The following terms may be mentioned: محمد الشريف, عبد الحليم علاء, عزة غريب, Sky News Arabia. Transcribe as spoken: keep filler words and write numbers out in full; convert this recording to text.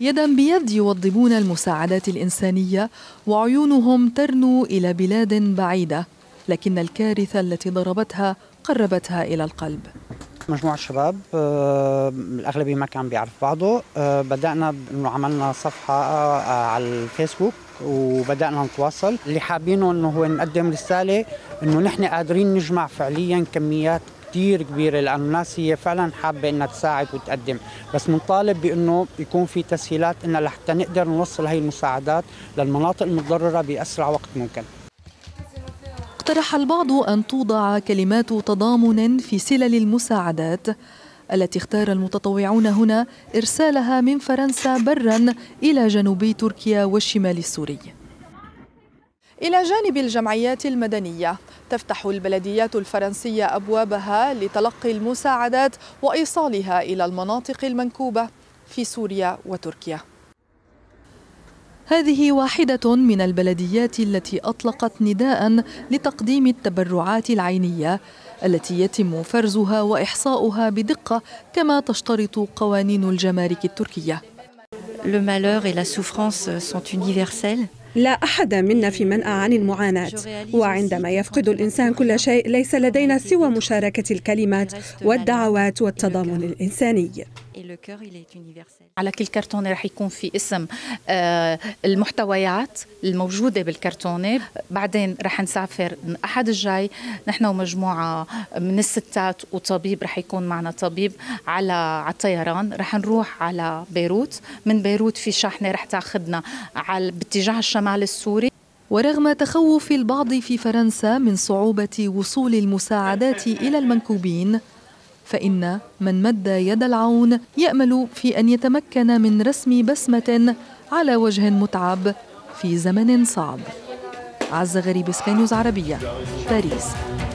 يدا بيد يوضبون المساعدات الإنسانية وعيونهم ترنو إلى بلاد بعيدة، لكن الكارثة التي ضربتها قربتها إلى القلب. مجموعة شباب الأغلبية ما كان بيعرف بعضه، بدأنا إنه عملنا صفحة على الفيسبوك وبدأنا نتواصل. اللي حابينه إنه هو نقدم رسالة إنه نحن قادرين نجمع فعليا كميات كتير كبيرة، لأن الناس هي فعلا حابة إنها تساعد وتقدم، بس بنطالب بإنه يكون في تسهيلات إنها لحتى نقدر نوصل هاي المساعدات للمناطق المتضررة بأسرع وقت ممكن. اقترح البعض أن توضع كلمات تضامن في سلل المساعدات التي اختار المتطوعون هنا إرسالها من فرنسا برا إلى جنوب تركيا والشمال السوري. إلى جانب الجمعيات المدنية، تفتح البلديات الفرنسية أبوابها لتلقي المساعدات وإيصالها إلى المناطق المنكوبة في سوريا وتركيا. هذه واحدة من البلديات التي أطلقت نداء لتقديم التبرعات العينية التي يتم فرزها وإحصاؤها بدقة كما تشترط قوانين الجمارك التركية. لا أحد منا في منأى عن المعاناة، وعندما يفقد الإنسان كل شيء ليس لدينا سوى مشاركة الكلمات والدعوات والتضامن الإنساني. على كل كرتونة رح يكون في اسم المحتويات الموجودة بالكرتونة، بعدين رح نسافر الأحد الجاي نحن ومجموعة من الستات وطبيب، رح يكون معنا طبيب على على الطيران، رح نروح على بيروت، من بيروت في شاحنة رح تاخذنا على باتجاه الشمال السوري. ورغم تخوف البعض في فرنسا من صعوبة وصول المساعدات إلى المنكوبين، فإن من مد يد العون يأمل في أن يتمكن من رسم بسمة على وجه متعب في زمن صعب. عزة غريب، سكاي نيوز عربية، باريس.